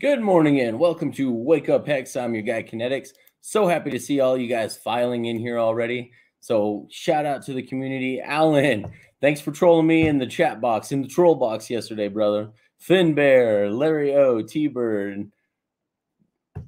Good morning and welcome to Wake Up Hex. I'm your guy Kinetics. So happy to see all you guys filing in here already. So shout out to the community. Alan, thanks for trolling me in the chat box, in the troll box yesterday, brother. Finn Bear, Larry O, T-Bird,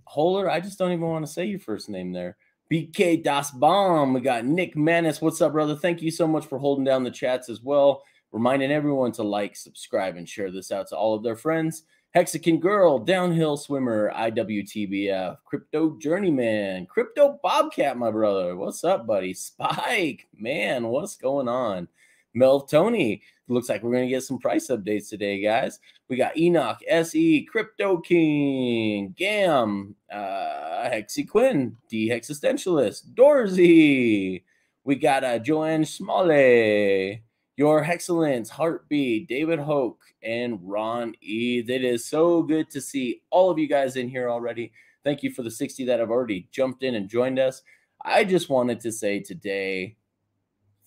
Holler. I just don't even want to say your first name there. BK Das Bomb. We got Nick Manis. What's up, brother? Thank you so much for holding down the chats as well. Reminding everyone to like, subscribe, and share this out to all of their friends. Hexican Girl, Downhill Swimmer, IWTBF, Crypto Journeyman, Crypto Bobcat, my brother. What's up, buddy? Spike, man, what's going on? Mel Tony, looks like we're going to get some price updates today, guys. We got Enoch, SE, Crypto King, Gam, Hexi Quinn, D Existentialist, Dorsey. We got Joanne Smalley, Your Hexcellence, Heartbeat, David Hoke, and Ron Eads. It is so good to see all of you guys in here already. Thank you for the 60 that have already jumped in and joined us. I just wanted to say today,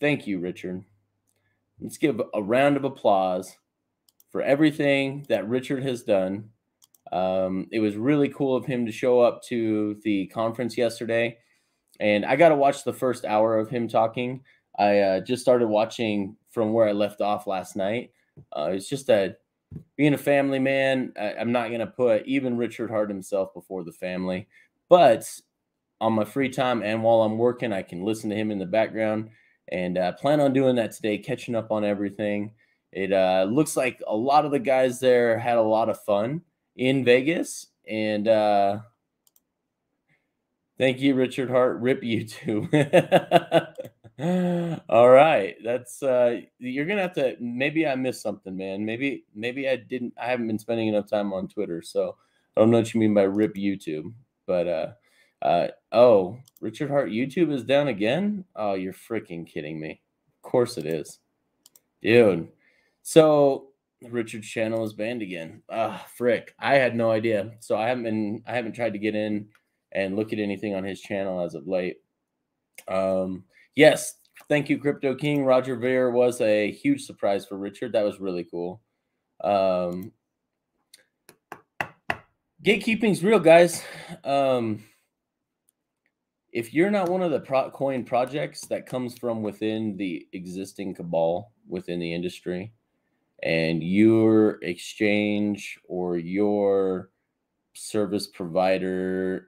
thank you, Richard. Let's give a round of applause for everything that Richard has done. It was really cool of him to show up to the conference yesterday. And I got to watch the first hour of him talking. I just started watching from where I left off last night. It's just that being a family man, I'm not going to put even Richard Heart himself before the family. But on my free time and while I'm working, I can listen to him in the background. And I plan on doing that today, catching up on everything. It looks like a lot of the guys there had a lot of fun in Vegas. And thank you, Richard Heart. Rip you too. All right. That's you're gonna have to, maybe I missed something, man. Maybe I haven't been spending enough time on Twitter, so I don't know what you mean by rip YouTube. But oh, Richard Heart YouTube is down again? Oh, you're freaking kidding me. Of course it is. Dude. So Richard's channel is banned again. Ah, frick. I had no idea. So I haven't tried to get in and look at anything on his channel as of late. Yes, thank you, Crypto King. Roger Ver was a huge surprise for Richard. That was really cool. Gatekeeping's real, guys. If you're not one of the coin projects that comes from within the existing cabal within the industry, and your exchange or your service provider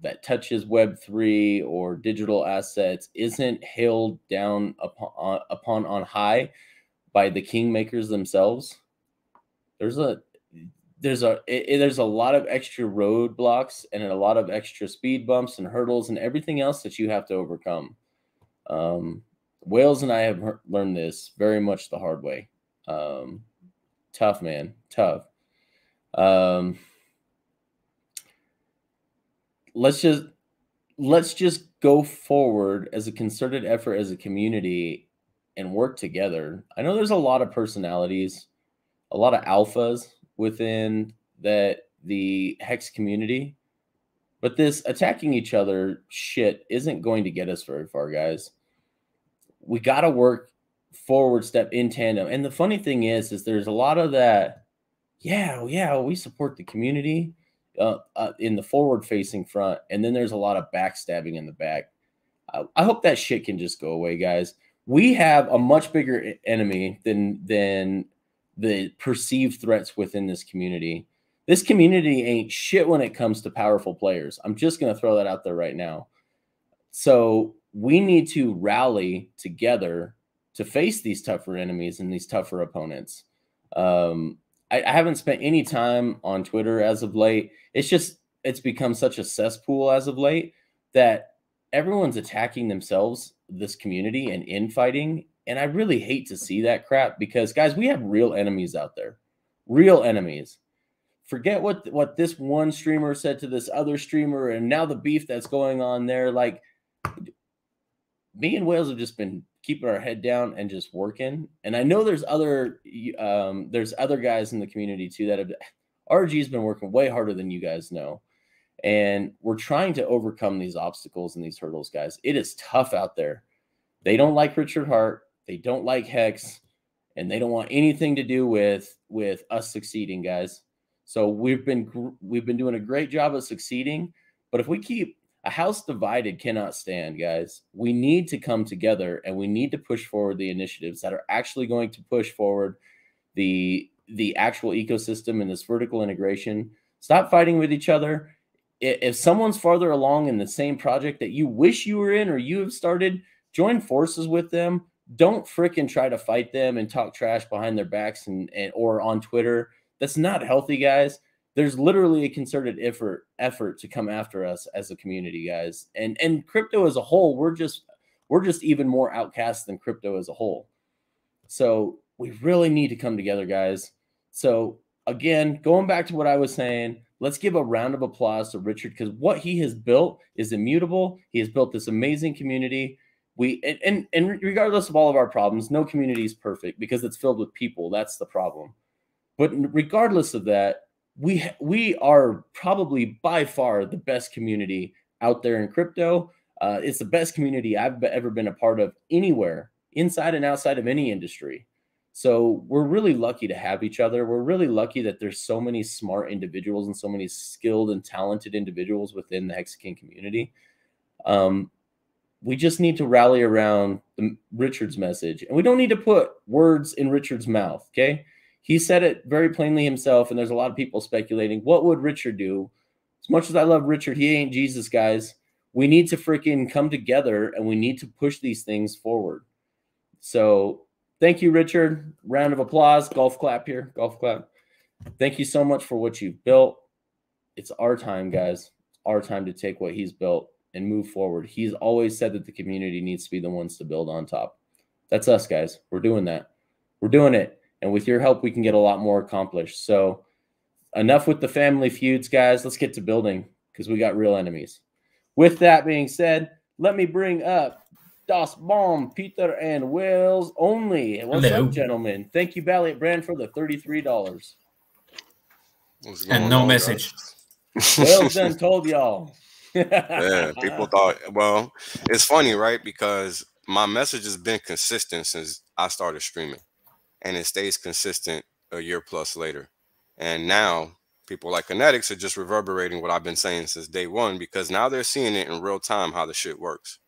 that touches Web3 or digital assets isn't held down upon on high by the kingmakers themselves, there's a lot of extra roadblocks and a lot of extra speed bumps and hurdles and everything else that you have to overcome. Wales and I have learned this very much the hard way. Tough, man, tough. Let's just go forward as a concerted effort as a community and work together. I know there's a lot of personalities, a lot of alphas within the Hex community, but this attacking each other shit isn't going to get us very far, guys. We got to work forward step in tandem. And the funny thing is there's a lot of that. Yeah, we support the community in the forward-facing front, and then there's a lot of backstabbing in the back. I hope that shit can just go away, guys. We have a much bigger enemy than the perceived threats within this community. This community ain't shit when it comes to powerful players. I'm just going to throw that out there right now. So we need to rally together to face these tougher enemies and these tougher opponents. I haven't spent any time on Twitter as of late. It's become such a cesspool as of late that everyone's attacking themselves, this community, and infighting. And I really hate to see that crap because, guys, we have real enemies out there. Real enemies. Forget what this one streamer said to this other streamer and now the beef that's going on there. Like, me and Wales have just been keeping our head down and just working. And I know there's other guys in the community too that have, RG's been working way harder than you guys know. And we're trying to overcome these obstacles and these hurdles, guys. It is tough out there. They don't like Richard Heart. They don't like Hex, and they don't want anything to do with us succeeding, guys. So we've been doing a great job of succeeding, but if we keep, a house divided cannot stand, guys. We need to come together, and we need to push forward the initiatives that are actually going to push forward the actual ecosystem and this vertical integration. Stop fighting with each other. If someone's farther along in the same project that you wish you were in or you have started, join forces with them. Don't frickin' try to fight them and talk trash behind their backs or on Twitter. That's not healthy, guys. There's literally a concerted effort to come after us as a community, guys. And crypto as a whole, we're just even more outcast than crypto as a whole. So we really need to come together, guys. So again, going back to what I was saying, let's give a round of applause to Richard because what he has built is immutable. He has built this amazing community. And regardless of all of our problems, no community is perfect because it's filled with people. That's the problem. But regardless of that, we are probably by far the best community out there in crypto. It's the best community I've ever been a part of anywhere, inside and outside of any industry. So we're really lucky to have each other. We're really lucky that there's so many smart individuals and so many skilled and talented individuals within the Hexican community. We just need to rally around Richard's message. And we don't need to put words in Richard's mouth, okay? He said it very plainly himself, and there's a lot of people speculating, what would Richard do? As much as I love Richard, he ain't Jesus, guys. We need to freaking come together, and we need to push these things forward. So thank you, Richard. Round of applause. Golf clap here. Golf clap. Thank you so much for what you've built. It's our time, guys. It's our time to take what he's built and move forward. He's always said that the community needs to be the ones to build on top. That's us, guys. We're doing that. We're doing it. And with your help, we can get a lot more accomplished. So enough with the family feuds, guys. Let's get to building because we got real enemies. With that being said, let me bring up Das Bomb, Peter, and Wells only. What's up, gentlemen? Thank you, Balliot Brand, for the $33. And no message. Wells done told y'all. Yeah, people thought, well, it's funny, right? Because my message has been consistent since I started streaming, and it stays consistent a year plus later. And now people like Kinetics are just reverberating what I've been saying since day one, because now they're seeing it in real time how the shit works.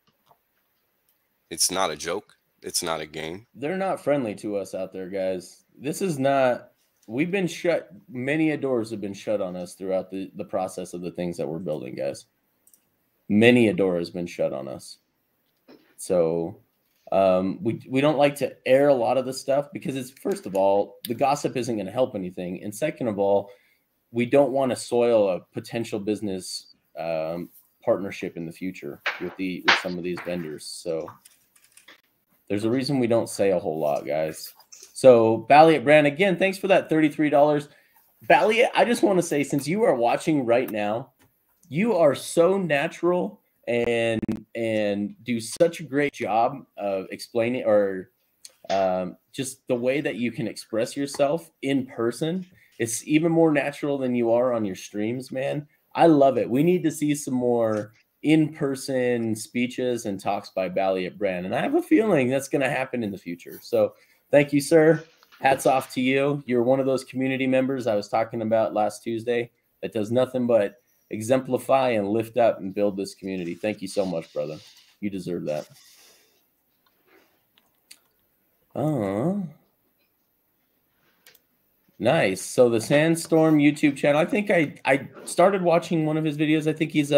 It's not a joke. It's not a game. They're not friendly to us out there, guys. This is not, we've been shut, many a doors have been shut on us throughout the process of the things that we're building, guys. Many a door has been shut on us. So we don't like to air a lot of the stuff because it's, first of all, the gossip isn't going to help anything. And second of all, we don't want to soil a potential business partnership in the future with some of these vendors. So there's a reason we don't say a whole lot, guys. So Balliot Brand, again, thanks for that $33. Balliot, I just want to say, since you are watching right now, you are so natural and do such a great job of explaining or just the way that you can express yourself in person. It's even more natural than you are on your streams, man. I love it. We need to see some more in-person speeches and talks by Balliot Brand. And I have a feeling that's going to happen in the future. So thank you, sir. Hats off to you. You're one of those community members I was talking about last Tuesday that does nothing but exemplify and lift up and build this community. Thank you so much, brother. You deserve that. Nice. So the Sandstorm YouTube channel, I think I started watching one of his videos. I think he's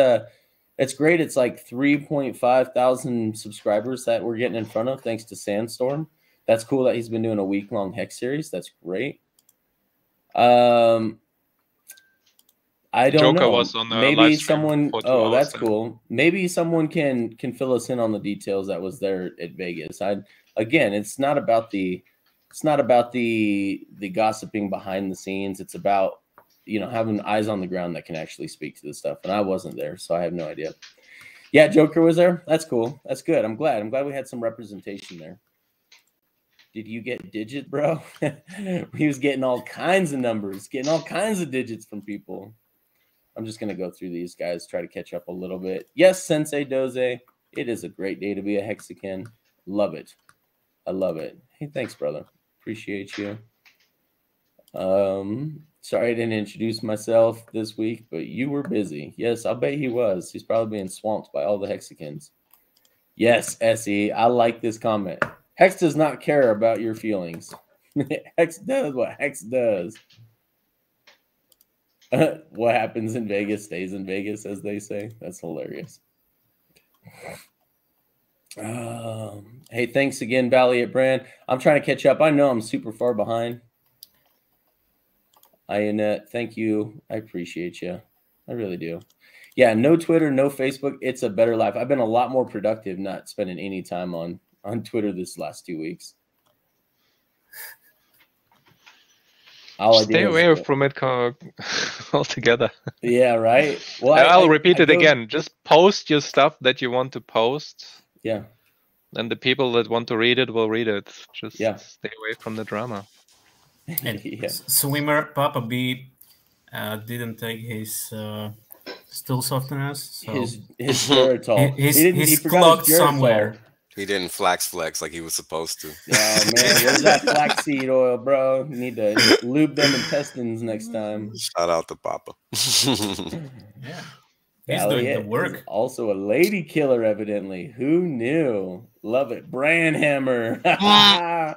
it's great. It's like 3,500 subscribers that we're getting in front of thanks to Sandstorm. That's cool that he's been doing a week-long Hex series. That's great. I don't know. Was on maybe someone. Oh, that's cool. Maybe someone can fill us in on the details that was there at Vegas. Again, it's not about the gossiping behind the scenes. It's about, you know, having eyes on the ground that can actually speak to this stuff. And I wasn't there, so I have no idea. Yeah, Joker was there. That's cool. That's good. I'm glad. I'm glad we had some representation there. Did you get digit, bro? He was getting all kinds of numbers, getting all kinds of digits from people. I'm just going to go through these guys, try to catch up a little bit. Yes, Sensei Doze. It is a great day to be a Hexican. Love it. I love it. Hey, thanks, brother. Appreciate you. Sorry I didn't introduce myself this week, but you were busy. Yes, I'll bet he was. He's probably being swamped by all the Hexicans. Yes, SE. I like this comment. Hex does not care about your feelings. Hex does what Hex does. What happens in Vegas stays in Vegas, as they say. That's hilarious. Hey, thanks again, Balliot Brand. I'm trying to catch up. I know I'm super far behind. Ionette, thank you. I appreciate you. I really do. Yeah, no Twitter, no Facebook. It's a better life. I've been a lot more productive not spending any time on Twitter this last 2 weeks. Stay away from it altogether. Yeah, right. Well, I'll repeat it again. Just post your stuff that you want to post. Yeah. And the people that want to read it will read it. Just stay away from the drama. And Swimmer Papa B didn't take his still softness. So. His Geritol. He forgot his Geritol somewhere. He didn't flex like he was supposed to. Yeah, man, where's that flaxseed oil, bro? You need to lube them intestines next time. Shout out to Papa. Yeah. He's doing the work. Also a lady killer, evidently. Who knew? Love it. Brand Hammer. My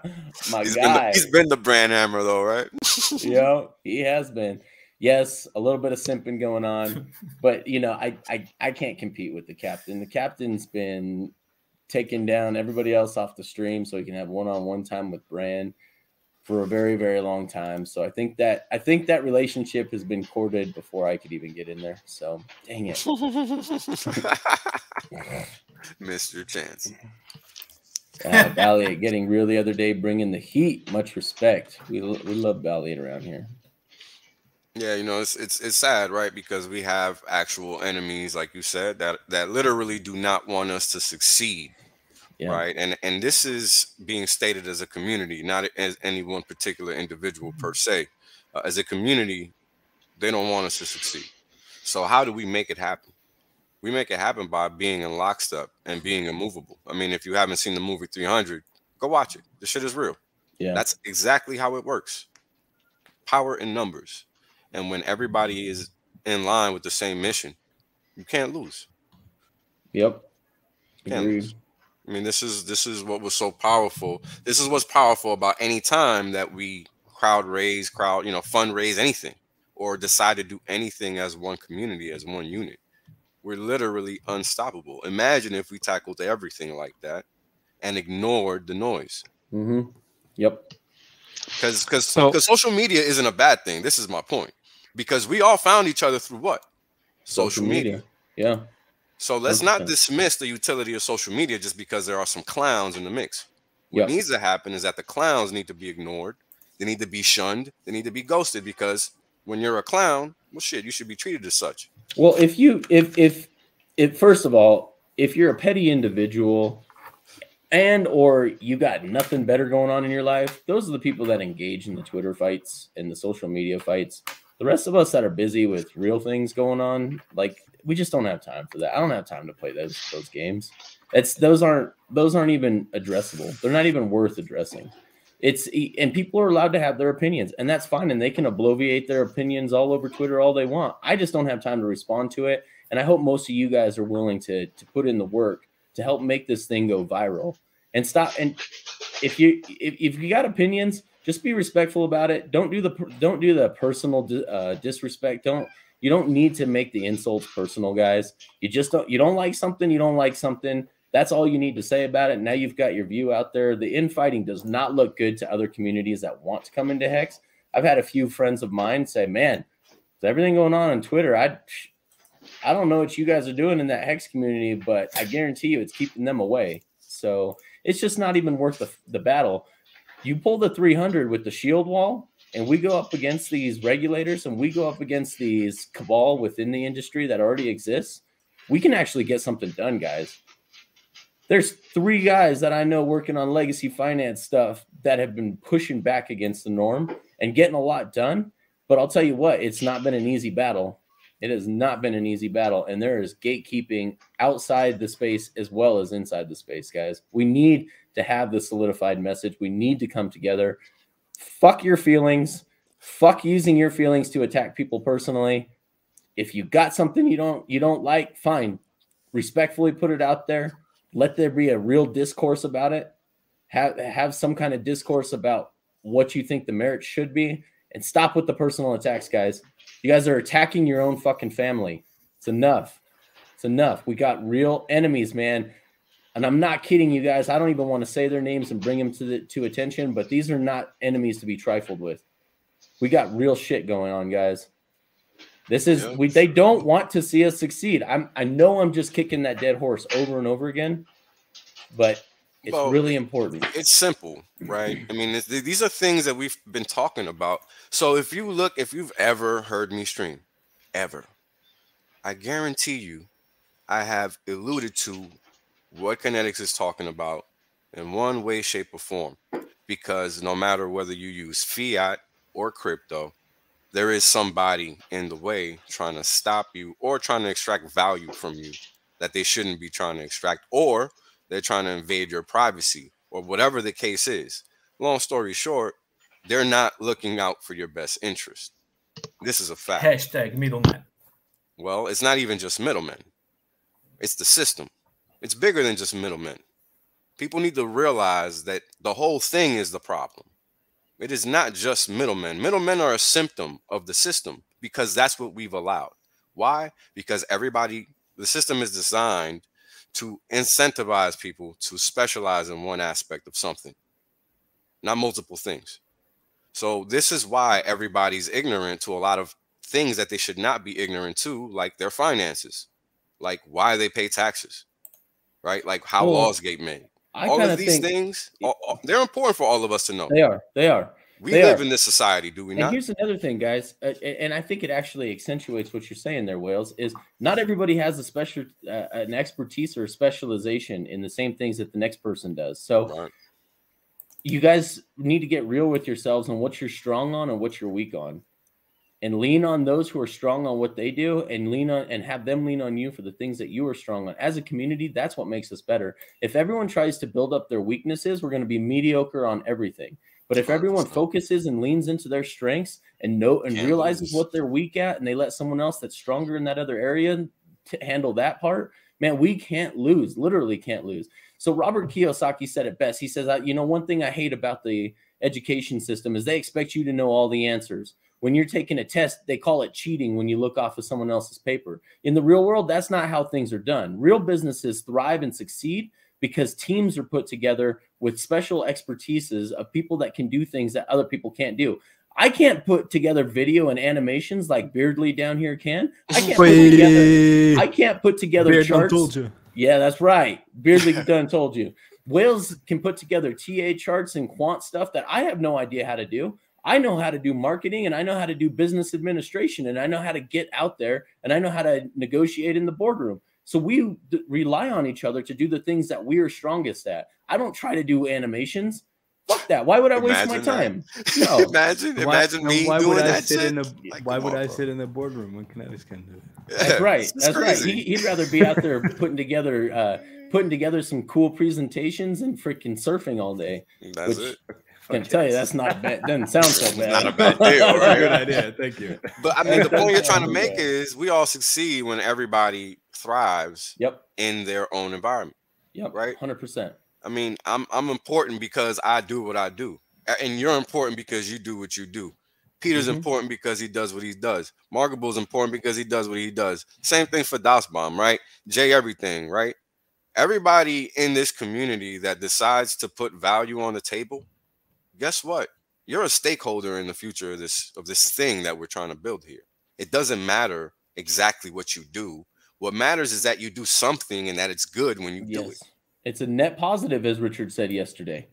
guy. He's been the Brand Hammer, though, right? Yeah, he has been. Yes, a little bit of simping going on. But, you know, I can't compete with the captain. The captain's been taking down everybody else off the stream so he can have one-on-one time with Brand. for a very, very long time. So I think that relationship has been courted before I could even get in there. So dang it. Missed your chance. Valiant getting real the other day, bringing the heat. Much respect. We love Valiant around here. Yeah, you know, it's sad, right? Because we have actual enemies, like you said, that literally do not want us to succeed. Yeah. Right. And this is being stated as a community, not as any one particular individual per se. As a community, they don't want us to succeed. So how do we make it happen? We make it happen by being in lockstep and being immovable. I mean, if you haven't seen the movie 300, go watch it. The shit is real. Yeah, that's exactly how it works. Power in numbers. And when everybody is in line with the same mission, you can't lose. Yep. Can't lose. I mean, this is what was so powerful. This is what's powerful about any time that we fundraise anything or decide to do anything as one community, as one unit. We're literally unstoppable. Imagine if we tackled everything like that and ignored the noise. Mm-hmm. Yep. Because social media isn't a bad thing. This is my point. Because we all found each other through what? Social media. Yeah. So let's not dismiss the utility of social media just because there are some clowns in the mix. What needs to happen is that the clowns need to be ignored. They need to be shunned. They need to be ghosted, because when you're a clown, well, shit, you should be treated as such. Well, if first of all, if you're a petty individual or you got nothing better going on in your life, those are the people that engage in the Twitter fights and the social media fights. The rest of us that are busy with real things going on, like, we just don't have time for that. I don't have time to play those games. Those aren't even addressable. They're not even worth addressing. And people are allowed to have their opinions, and that's fine, and they can obloviate their opinions all over Twitter all they want. I just don't have time to respond to it, and I hope most of you guys are willing to put in the work to help make this thing go viral and stop. And if you got opinions, just be respectful about it. Don't do the personal disrespect. You don't need to make the insults personal, guys. You don't like something. That's all you need to say about it. Now you've got your view out there. The infighting does not look good to other communities that want to come into Hex. I've had a few friends of mine say, man, with everything going on Twitter, I don't know what you guys are doing in that Hex community, but I guarantee you it's keeping them away. So it's just not even worth the battle. You pull the 300 with the shield wall, and we go up against these regulators, and we go up against these cabal within the industry that already exists. We can actually get something done, guys. There's three guys that I know working on legacy finance stuff that have been pushing back against the norm and getting a lot done. But I'll tell you what, it's not been an easy battle. It has not been an easy battle. And there is gatekeeping outside the space as well as inside the space, guys. We need to have the solidified message. We need to come together. Fuck your feelings. Fuck using your feelings to attack people personally. If you got something you don't like, fine. Respectfully put it out there. Let there be a real discourse about it. Have some kind of discourse about what you think the merit should be, and stop with the personal attacks, guys. You guys are attacking your own fucking family. It's enough. It's enough. We got real enemies, man. And I'm not kidding you guys. I don't even want to say their names and bring them to attention, but these are not enemies to be trifled with. We got real shit going on, guys. This is they don't want to see us succeed. I know I'm just kicking that dead horse over and over again, but it's really important. It's simple, right? I mean, these are things that we've been talking about. So if you've ever heard me stream, ever, I guarantee you, I have alluded to what Kinetics is talking about in one way, shape, or form, because no matter whether you use fiat or crypto, there is somebody in the way trying to stop you or trying to extract value from you that they shouldn't be trying to extract, or they're trying to invade your privacy, or whatever the case is. Long story short, they're not looking out for your best interest. This is a fact. Hashtag middleman. Well, it's not even just middlemen. It's the system. It's bigger than just middlemen. People need to realize that the whole thing is the problem. It is not just middlemen. Middlemen are a symptom of the system, because that's what we've allowed. Why? Because the system is designed to incentivize people to specialize in one aspect of something, not multiple things. So this is why everybody's ignorant to a lot of things that they should not be ignorant to, like their finances, like why they pay taxes, right? Like how laws get made. All of these things, they're important for all of us to know. They are. They are. We live in this society, do we not? And here's another thing, guys, and I think it actually accentuates what you're saying there, Wales, is not everybody has a special, an expertise or a specialization in the same things that the next person does. So you guys need to get real with yourselves on what you're strong on and what you're weak on, and lean on those who are strong on what they do, and lean on and have them lean on you for the things that you are strong on. As a community, that's what makes us better. If everyone tries to build up their weaknesses, we're going to be mediocre on everything. But if everyone focuses and leans into their strengths and realizes what they're weak at, and they let someone else that's stronger in that other area to handle that part, man, we can't lose, literally can't lose. So Robert Kiyosaki said it best. He says, you know, one thing I hate about the education system is they expect you to know all the answers. When you're taking a test, they call it cheating when you look off of someone else's paper. In the real world, that's not how things are done. Real businesses thrive and succeed because teams are put together with special expertises of people that can do things that other people can't do. I can't put together video and animations like Beardly down here can. I can't put together Beard charts. Done told you. Yeah, that's right. Beardly done told you. Wales can put together TA charts and quant stuff that I have no idea how to do. I know how to do marketing, and I know how to do business administration, and I know how to get out there, and I know how to negotiate in the boardroom. So we rely on each other to do the things that we are strongest at. I don't try to do animations. Fuck that. Why would I waste my time? No. Why would I sit in the boardroom when Kinetics can do it? That's right. That's crazy. Right. He'd rather be out there putting together some cool presentations and freaking surfing all day. That's it. I can tell you that's not bad. Doesn't sound so bad. Not a bad deal. Right? Good idea. Thank you. But I mean, the point you're trying to make is we all succeed when everybody thrives in their own environment. Yep. Right. 100%. I mean, I'm important because I do what I do, and you're important because you do what you do. Peter's important because he does what he does. Markable's important because he does what he does. Same thing for DOSBomb, right? Jay, everything, right? Everybody in this community that decides to put value on the table, guess what? You're a stakeholder in the future of this thing that we're trying to build here. It doesn't matter exactly what you do. What matters is that you do something and that it's good when you do it. It's a net positive, as Richard said yesterday,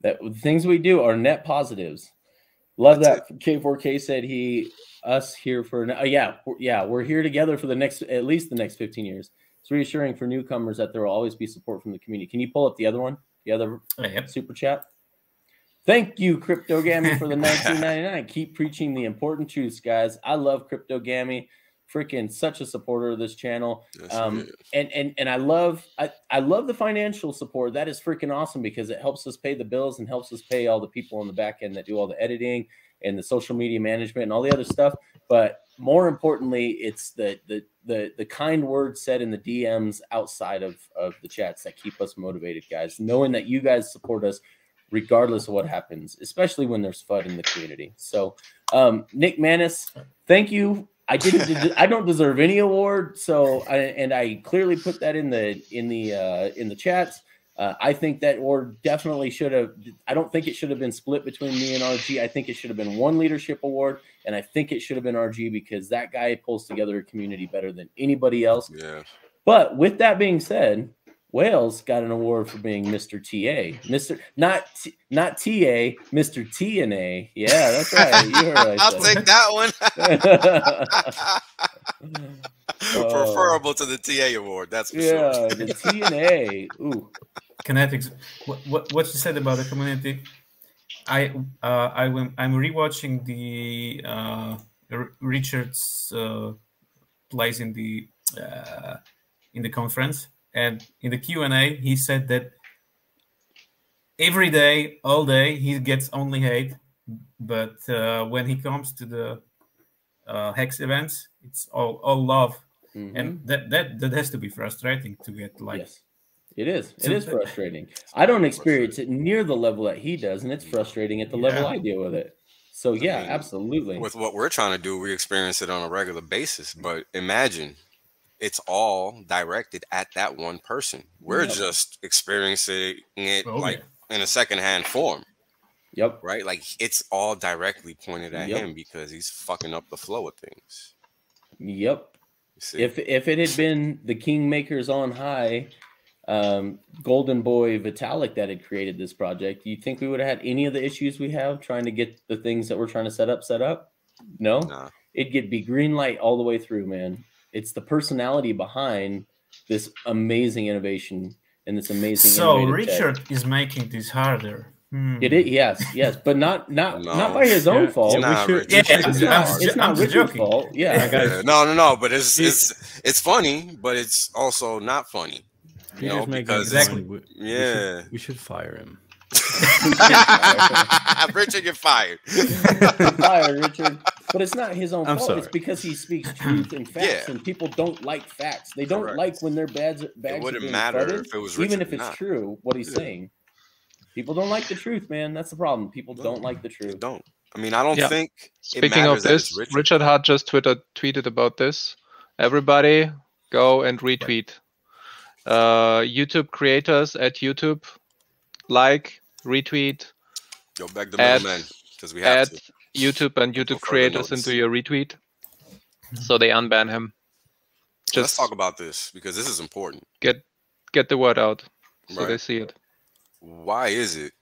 that the things we do are net positives. Love that. K4K said us here for, we're here together for at least the next 15 years. It's reassuring for newcomers that there will always be support from the community. Can you pull up the other one? The other super chat? Thank you, Cryptogamy, for the 1999. Keep preaching the important truths, guys. I love Cryptogamy. Freaking such a supporter of this channel. Yes, and I love the financial support. That is freaking awesome because it helps us pay the bills and helps us pay all the people on the back end that do all the editing and the social media management and all the other stuff. But more importantly, it's the kind words said in the DMs outside of the chats that keep us motivated, guys. Knowing that you guys support us regardless of what happens, especially when there's FUD in the community. So Nick Manis, thank you. I don't deserve any award, so I clearly put that in the chats. I think that award definitely should have. I don't think it should have been split between me and RG. I think it should have been one leadership award, and I think it should have been RG because that guy pulls together a community better than anybody else. Yeah. But with that being said, Wales got an award for being Mr. TA, not TA, Mr. TNA. Yeah, that's right. You heard what I said. I'll take that one. Preferable to the TA award. That's for sure. The TNA. Ooh, Kinetics. What you said about the community? I'm rewatching the Richard's plays in the conference. And in the Q&A, he said that every day, all day, he gets only hate. But when he comes to the Hex events, it's all love. Mm-hmm. And that has to be frustrating to get like... Yes, it is. It is frustrating. I don't experience it near the level that he does, and it's frustrating at the level I deal with it. So, yeah, I mean, absolutely. With what we're trying to do, we experience it on a regular basis. But imagine... It's all directed at that one person. We're just experiencing it in a secondhand form. Yep. Right? Like, it's all directly pointed at him because he's fucking up the flow of things. Yep. If it had been the Kingmakers on high, Golden Boy Vitalik that had created this project, you think we would have had any of the issues we have trying to get the things that we're trying to set up? No. Nah. It'd be green light all the way through, man. It's the personality behind this amazing innovation and this amazing. So Richard is making this harder. It is, yes, but not by his own fault. It's not Richard's fault. Yeah, no. But it's funny, but it's also not funny. You know, because we should fire him. Richard, you're fired. Fire Richard. But it's not his own fault. Sorry. It's because he speaks truth and facts, and people don't like facts. They don't like when their bags. It wouldn't matter if it was Richard, even if it's true what he's saying. People don't like the truth, man. That's the problem. People don't like the truth. Don't. I mean, I don't think. Speaking of this, Richard Heart just tweeted about this. Everybody, go and retweet. YouTube creators at YouTube, like, retweet. Go back the middleman because we have to. YouTube and YouTube creators into your retweet, so they unban him. Just let's talk about this because this is important. Get the word out so they see it. Why is it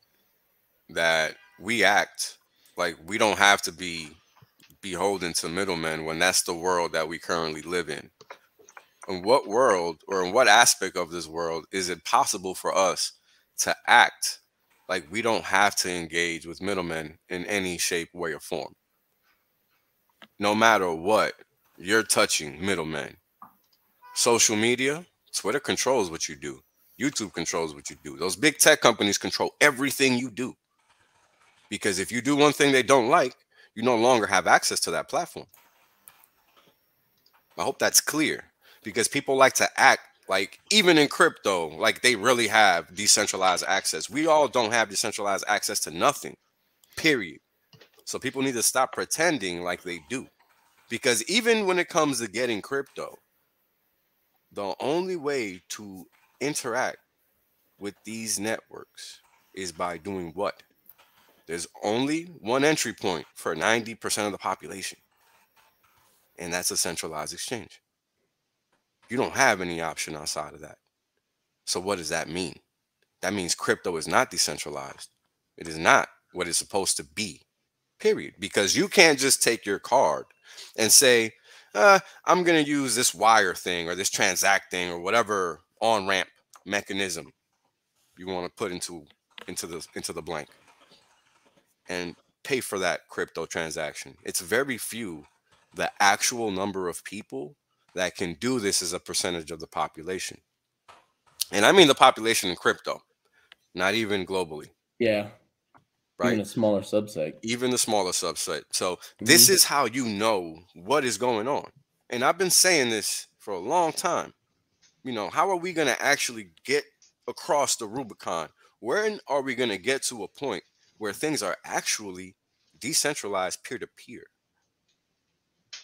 that we act like we don't have to be beholden to middlemen when that's the world that we currently live in? In what world or in what aspect of this world is it possible for us to act like we don't have to engage with middlemen in any shape, way, or form? No matter what, you're touching middlemen. Social media, Twitter controls what you do. YouTube controls what you do. Those big tech companies control everything you do. Because if you do one thing they don't like, you no longer have access to that platform. I hope that's clear. Because people like to act like, even in crypto, like they really have decentralized access. We all don't have decentralized access to nothing, period. So people need to stop pretending like they do. Because even when it comes to getting crypto, the only way to interact with these networks is by doing what? There's only one entry point for 90% of the population, and that's a centralized exchange. You don't have any option outside of that. So what does that mean? That means crypto is not decentralized. It is not what it's supposed to be, period. Because you can't just take your card and say, I'm going to use this wire thing or this transact thing or whatever on-ramp mechanism you want to put into the blank and pay for that crypto transaction. It's very few, the actual number of people that can do this as a percentage of the population. And I mean the population in crypto, not even globally. Yeah. Right. Even a smaller subset. Even the smaller subset. So this is how you know what is going on. And I've been saying this for a long time. You know, how are we going to actually get across the Rubicon? When are we going to get to a point where things are actually decentralized peer-to-peer?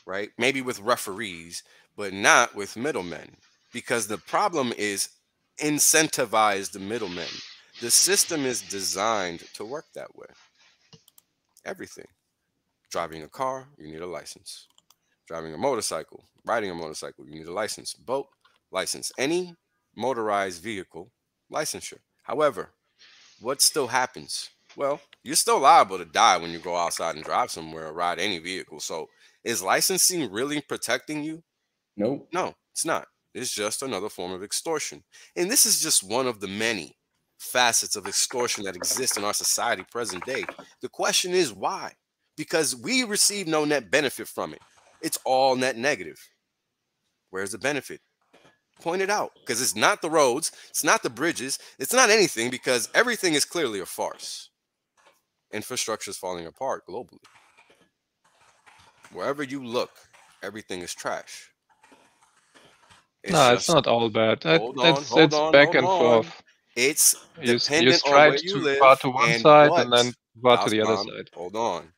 Right? Maybe with referees, but not with middlemen. Because the problem is incentivize the middlemen. The system is designed to work that way. Everything. Driving a car, you need a license. Driving a motorcycle, riding a motorcycle, you need a license. Boat. License, any motorized vehicle licensure. However, what still happens? Well, you're still liable to die when you go outside and drive somewhere or ride any vehicle. So is licensing really protecting you? Nope. No, it's not. It's just another form of extortion. And this is just one of the many facets of extortion that exist in our society present day. The question is why? Because we receive no net benefit from it. It's all net negative. Where's the benefit? Point it out, because it's not the roads, it's not the bridges, it's not anything, because everything is clearly a farce. Infrastructure is falling apart globally. Wherever you look, everything is trash. No, it's not all bad. It's back and forth. It's dependent on where you live. You strive to one side and then far to the other side. Hold on.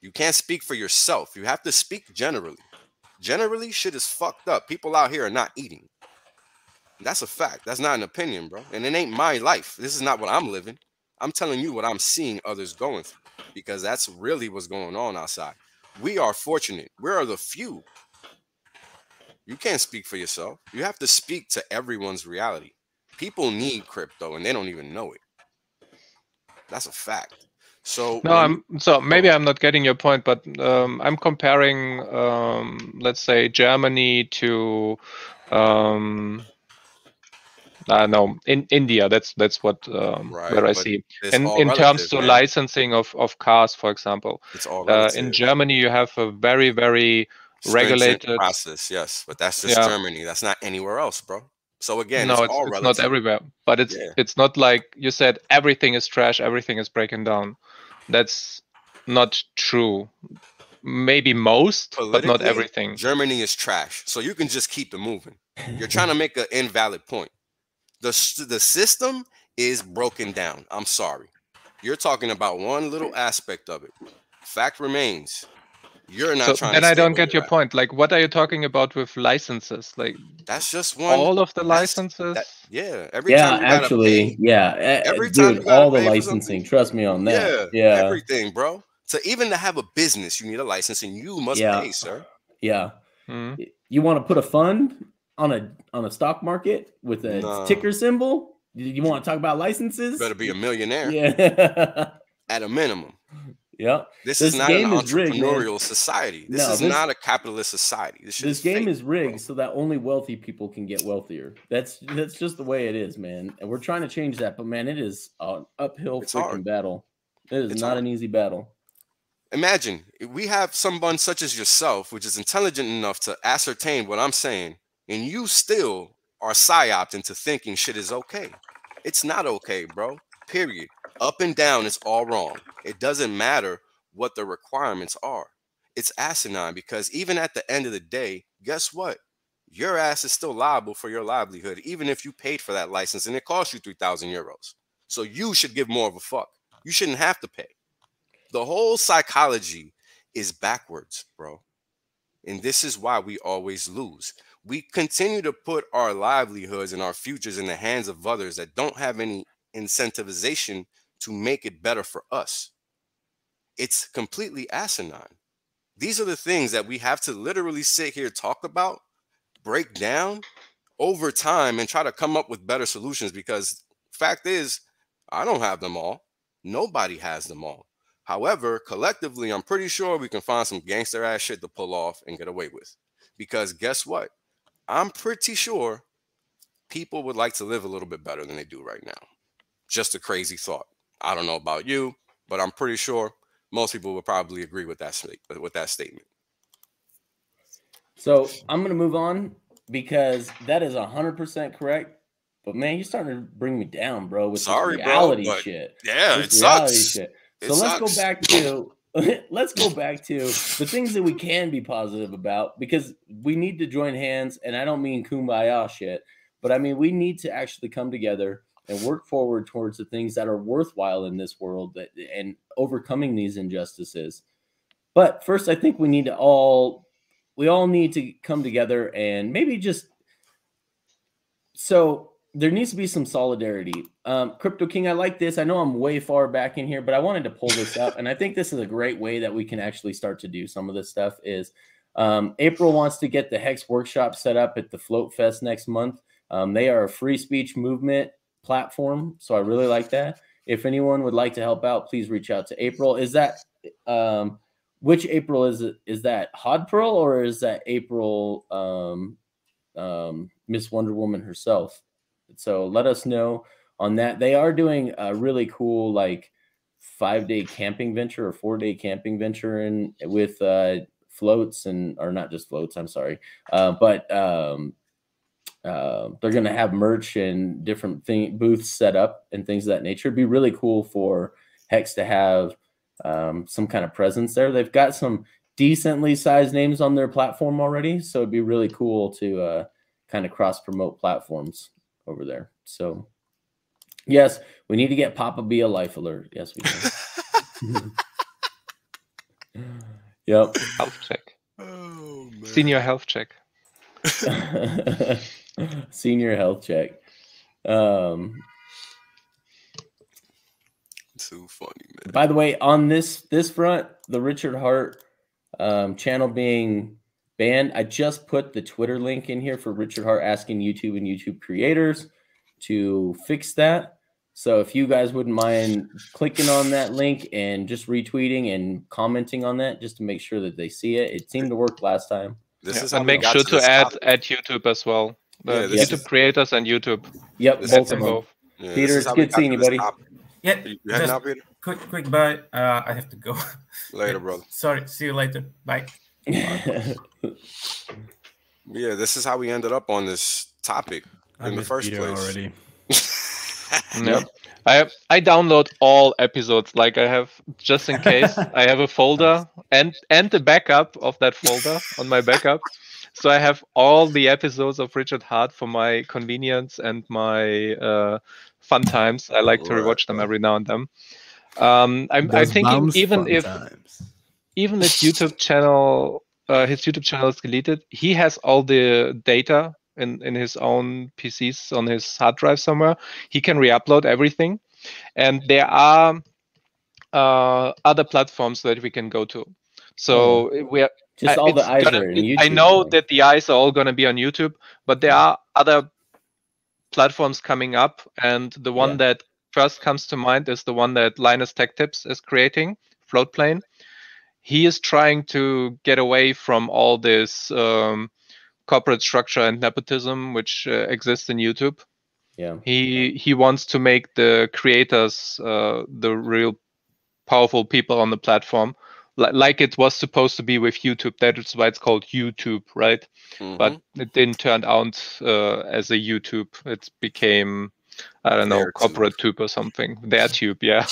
You can't speak for yourself. You have to speak generally. Generally, shit is fucked up. People out here are not eating. That's a fact. That's not an opinion, bro. And it ain't my life. This is not what I'm living. I'm telling you what I'm seeing others going through, because that's really what's going on outside. We are fortunate. We are the few. You can't speak for yourself. You have to speak to everyone's reality. People need crypto and they don't even know it. That's a fact. So no, so maybe I'm not getting your point, but I'm comparing, let's say, Germany to, I know, in India. That's what where I see. And in terms to licensing of cars, for example, it's all in Germany you have a very, very regulated process. Yes, but that's just Germany. That's not anywhere else, bro. So again, no, it's not everywhere, but it's not like you said everything is trash, everything is breaking down. That's not true. Maybe most, but not everything. Germany is trash, so you can just keep it moving. You're trying to make an invalid point. The system is broken down. I'm sorry. You're talking about one little aspect of it. Fact remains. You're not trying to. And I don't get your point. Like, what are you talking about with licenses? Like, that's just one. All of the licenses. Every time, dude, all the licensing. Trust me on that. Yeah, yeah. Everything, bro. So even to have a business, you need a license, and you must pay, sir. Yeah. Hmm. You want to put a fund on a stock market with a ticker symbol? You want to talk about licenses? You better be a millionaire. Yeah. At a minimum. Yeah, this is not an entrepreneurial society. This is not a capitalist society. This game is rigged, bro, so that only wealthy people can get wealthier. That's just the way it is, man. And we're trying to change that, but man, it is an uphill freaking battle. It is not an easy battle. Imagine we have someone such as yourself, which is intelligent enough to ascertain what I'm saying, and you still are psyoped into thinking shit is okay. It's not okay, bro. Period. Up and down is all wrong. It doesn't matter what the requirements are. It's asinine, because even at the end of the day, guess what? Your ass is still liable for your livelihood, even if you paid for that license and it cost you 3,000 euros. So you should give more of a fuck. You shouldn't have to pay. The whole psychology is backwards, bro. And this is why we always lose. We continue to put our livelihoods and our futures in the hands of others that don't have any incentivization to make it better for us. It's completely asinine. These are the things that we have to literally sit here, talk about, break down over time, and try to come up with better solutions, because fact is, I don't have them all. Nobody has them all. However, collectively, I'm pretty sure we can find some gangster ass shit to pull off and get away with, because guess what? I'm pretty sure people would like to live a little bit better than they do right now. Just a crazy thought. I don't know about you, but I'm pretty sure most people would probably agree with that statement. So I'm going to move on, because that is 100% correct. But man, you're starting to bring me down, bro, with this reality shit. Yeah, it sucks. So let's go back to the things that we can be positive about, because we need to join hands. And I don't mean kumbaya shit, but I mean we need to actually come together and work forward towards the things that are worthwhile in this world, that and overcoming these injustices. But first, I think we need to all need to come together, and maybe just so there needs to be some solidarity. Crypto King, I like this. I know I'm way far back in here, but I wanted to pull this up, and I think this is a great way that we can actually start to do some of this stuff. Is April wants to get the Hex workshop set up at the Float Fest next month. They are a free speech movement platform, so I really like that. If anyone would like to help out, please reach out to April. Is that which April is it? Is that Hodpearl, or is that April Miss Wonder Woman herself? So let us know on that. They are doing a really cool like 5-day camping venture or 4-day camping venture in with floats, and or not just floats, I'm sorry, but they're going to have merch and different booths set up and things of that nature. It'd be really cool for Hex to have some kind of presence there. They've got some decently sized names on their platform already, so it'd be really cool to kind of cross-promote platforms over there. So, yes, we need to get Papa B a life alert. Yes, we can. Yep. Health check. Oh, man. Senior health check. Senior health check. Too funny, man. By the way, on this front, the Richard Heart channel being banned, I just put the Twitter link in here for Richard Heart asking YouTube and YouTube creators to fix that. So if you guys wouldn't mind clicking on that link and just retweeting and commenting on that just to make sure that they see it. It seemed to work last time. This is, and make sure to add YouTube as well. Yes. YouTube creators and YouTube. Yep, both of them. Yeah, Peter, it's good seeing you, buddy. Yeah, quick bye. I have to go. Later, brother. Sorry, see you later. Bye. Bye. Yeah, this is how we ended up on this topic in the first place. Already. Yep. I download all episodes, like I have, just in case. I have a folder and the backup of that folder on my backup. So I have all the episodes of Richard Heart for my convenience and my fun times. I like to rewatch them every now and then. I think even if YouTube channel, his YouTube channel is deleted, he has all the data in his own PCs on his hard drive somewhere. He can re-upload everything, and there are other platforms that we can go to. So we are. Just all the eyes are in YouTube. I know that the eyes are all going to be on YouTube, but there are other platforms coming up, and the one that first comes to mind is the one that Linus Tech Tips is creating, Floatplane. He is trying to get away from all this corporate structure and nepotism which exists in YouTube. Yeah, he wants to make the creators the real powerful people on the platform. Like it was supposed to be with YouTube. That is why it's called YouTube, right? Mm-hmm. But it didn't turn out as a YouTube. It became, I don't know, corporate tube or something. Their tube, yeah.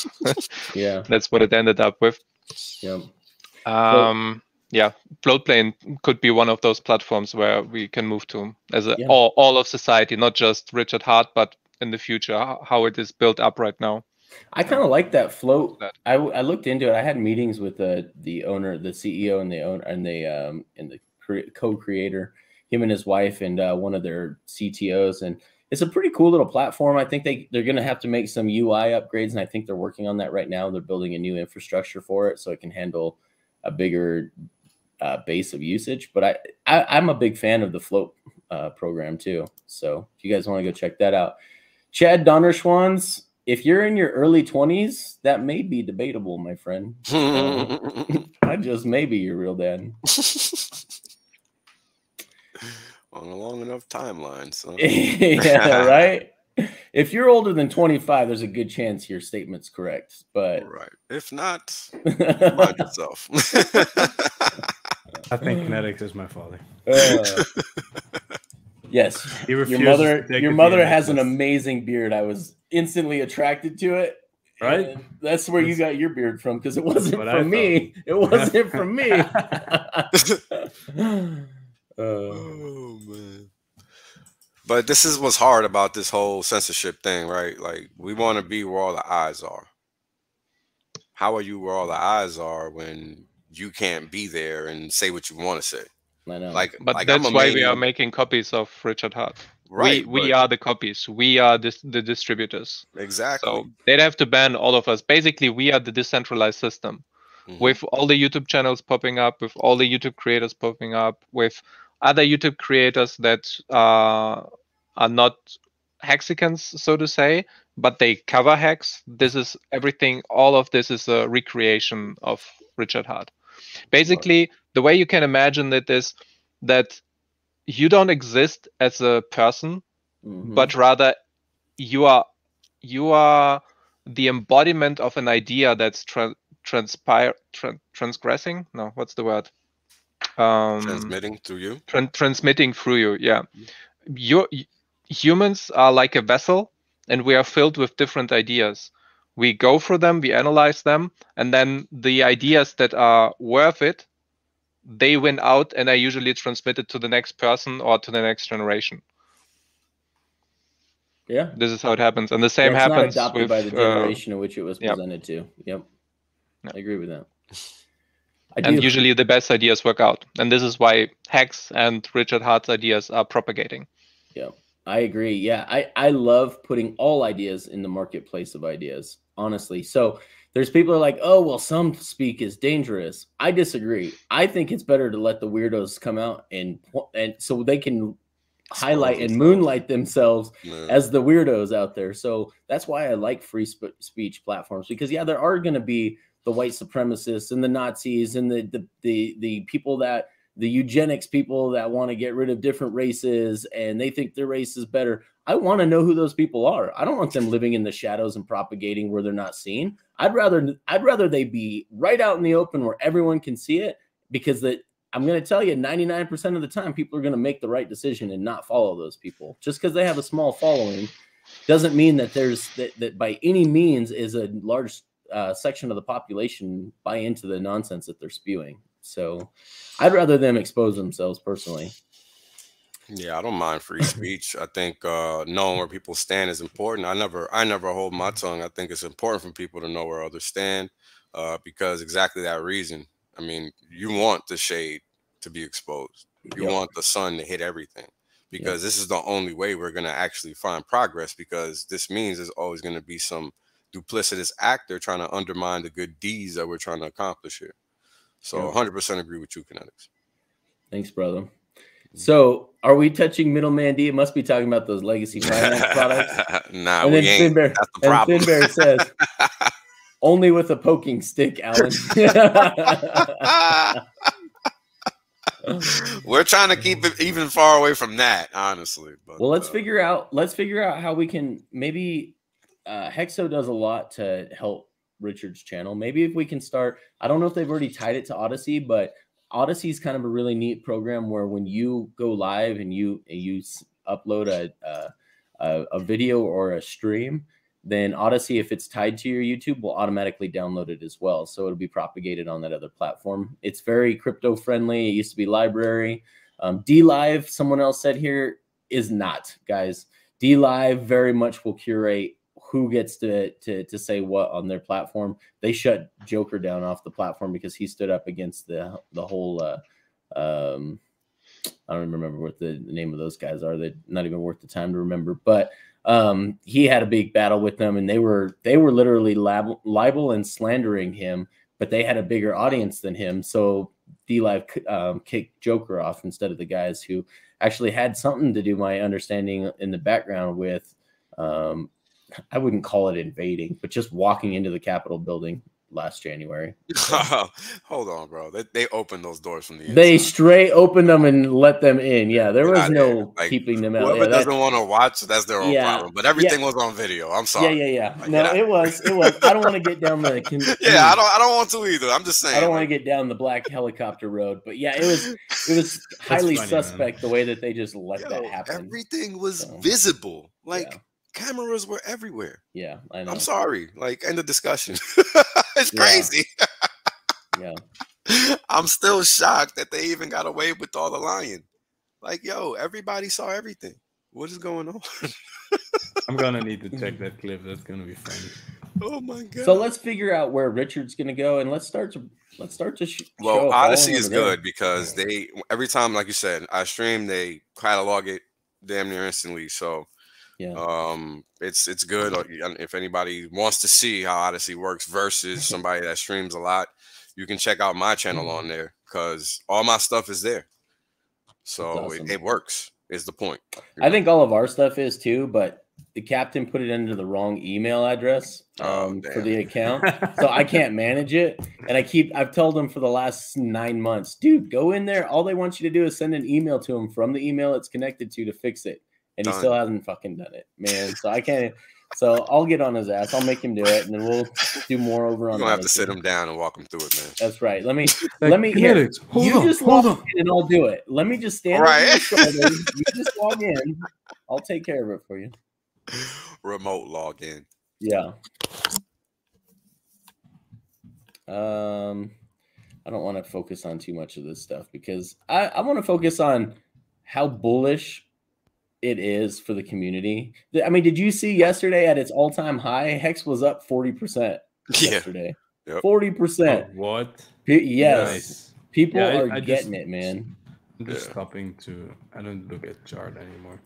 Yeah. That's what it ended up with. Yeah. Yeah. Floatplane could be one of those platforms where we can move to as a, all of society, not just Richard Heart, but in the future, how it is built up right now. I kind of like that float. I looked into it. I had meetings with the owner, the CEO, and the owner, and the co-creator, him and his wife, and one of their CTOs. And it's a pretty cool little platform. I think they're going to have to make some UI upgrades, and I think they're working on that right now. They're building a new infrastructure for it so it can handle a bigger base of usage. But I'm a big fan of the Float program too. So if you guys want to go check that out, Chad Donnerschwanz. If you're in your early 20s, that may be debatable, my friend. I just may be your real dad. On a long enough timeline, so. Yeah, right? If you're older than 25, there's a good chance your statement's correct. But if not, mind yourself. I think Kinetics is my father. Yes. Your mother has an amazing beard. I was instantly attracted to it, right? That's where you got your beard from, because it wasn't from me. It wasn't from me. Oh man! But this is what's hard about this whole censorship thing, right? Like, we want to be where all the eyes are. How are you where all the eyes are when you can't be there and say what you want to say? I know. Like, but like, that's why we are making copies of Richard Heart. Right, we are the copies. We are the distributors. Exactly. So they'd have to ban all of us. Basically, we are the decentralized system. Mm-hmm. With all the YouTube channels popping up, with all the YouTube creators popping up, with other YouTube creators that are not Hexicans, so to say, but they cover Hex. This is everything. All of this is a recreation of Richard Heart. Basically, the way you can imagine it is that you don't exist as a person, but rather you are the embodiment of an idea that's transgressing. No, what's the word? Transmitting through you. Transmitting through you. Yeah, humans are like a vessel, and we are filled with different ideas. We go through them, we analyze them, and then the ideas that are worth it, they win out and are usually transmitted to the next person or to the next generation. Yeah. This is how it happens. And the same happens not adopted with, by the generation in which it was presented to. Yep. I agree with that. And usually the best ideas work out. And this is why Hex and Richard Hart's ideas are propagating. Yeah, I agree. Yeah, I love putting all ideas in the marketplace of ideas. honestly. So there's people who are like, oh, well, some speak is dangerous. I disagree. I think it's better to let the weirdos come out and so they can highlight and moonlight themselves as the weirdos out there. So that's why I like free speech platforms, because yeah, there are going to be the white supremacists and the Nazis and the people that the eugenics people that want to get rid of different races and they think their race is better. I want to know who those people are. I don't want them living in the shadows and propagating where they're not seen. I'd rather they be right out in the open where everyone can see it, because I'm going to tell you 99% of the time people are going to make the right decision and not follow those people. Just because they have a small following doesn't mean that that by any means is a large section of the population buy into the nonsense that they're spewing. So I'd rather them expose themselves personally. Yeah, I don't mind free speech. I think knowing where people stand is important. I never hold my tongue. I think it's important for people to know where others stand because exactly that reason. I mean, you want the shade to be exposed. You want the sun to hit everything, because this is the only way we're going to actually find progress, because this means there's always going to be some duplicitous actor trying to undermine the good deeds that we're trying to accomplish here. So 100% agree with you, Kinetics. Thanks, brother. So are we touching middleman D? It must be talking about those legacy finance products. Nah, and we ain't. That's the problem. And Finbear says, only with a poking stick, Alan. We're trying to keep it even far away from that, honestly. But, well, let's figure out how we can maybe Hexo does a lot to help Richard's channel. Maybe if we can start, I don't know if they've already tied it to Odysee, but Odysee is kind of a really neat program where when you go live and you upload a video or a stream, then Odysee, if it's tied to your YouTube, will automatically download it as well. So it'll be propagated on that other platform. It's very crypto friendly. It used to be Library. DLive, someone else said here, is not, guys. DLive very much will curate who gets to say what on their platform. They shut Joker down off the platform because he stood up against the whole I don't remember what the name of those guys are. They're not even worth the time to remember, but he had a big battle with them, and they were literally libel and slandering him, but they had a bigger audience than him. So DLive kicked Joker off instead of the guys who actually had something to do, my understanding, in the background with I wouldn't call it invading, but just walking into the Capitol building last January. So. Hold on, bro. They opened those doors from the inside. They straight opened them and let them in. Yeah, there was no like, keeping them out. Whoever doesn't want to watch, that's their own problem. But everything was on video. I'm sorry. Like, no, it was. I don't want to get down the. I don't want to either. I'm just saying. I don't want to get down the black helicopter road. But yeah, it was highly suspect, man. The way that they just let that happen. Everything was visible. Like. Yeah. Cameras were everywhere. Yeah, I know. I'm sorry. Like, end of discussion. It's crazy. Yeah. I'm still shocked that they even got away with all the lying. Like, yo, everybody saw everything. What is going on? I'm going to need to check that clip. That's going to be funny. Oh, my God. So let's figure out where Richard's going to go, and let's start to show. Odysee is good because they, every time, like you said, I stream, they catalog it damn near instantly. So, yeah. It's good. If anybody wants to see how Odysee works versus somebody that streams a lot, you can check out my channel on there because all my stuff is there. So awesome. It works is the point. I think all of our stuff is too, but the captain put it into the wrong email address for the account. So I can't manage it. And I've told them for the last 9 months, dude, go in there. All they want you to do is send an email to them from the email it's connected to fix it. And he still hasn't fucking done it, man. So I can't. So I'll get on his ass. I'll make him do it, and then we'll do more over on. You're gonna have to sit him down and walk him through it, man. That's right. Let me. Here, you just walk in, and I'll do it. Let me just stand. Right. You just log in. I'll take care of it for you. Remote login. Yeah. I don't want to focus on too much of this stuff because I want to focus on how bullish it is for the community. I mean, did you see yesterday at its all-time high? Hex was up 40% yesterday. 40%. Oh, what? Yes. Nice. People are getting it, man. I'm just stopping to. I don't look at chart anymore.